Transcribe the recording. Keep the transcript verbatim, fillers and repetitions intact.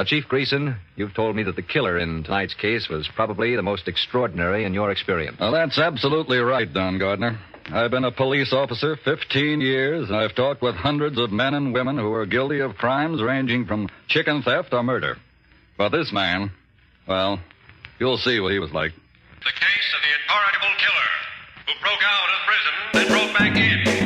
Now, Chief Greason, you've told me that the killer in tonight's case was probably the most extraordinary in your experience. Well, that's absolutely right, Don Gardner. I've been a police officer fifteen years, and I've talked with hundreds of men and women who are guilty of crimes ranging from chicken theft or murder. But this man, well, you'll see what he was like. The case of the incorrigible killer who broke out of prison and broke back in.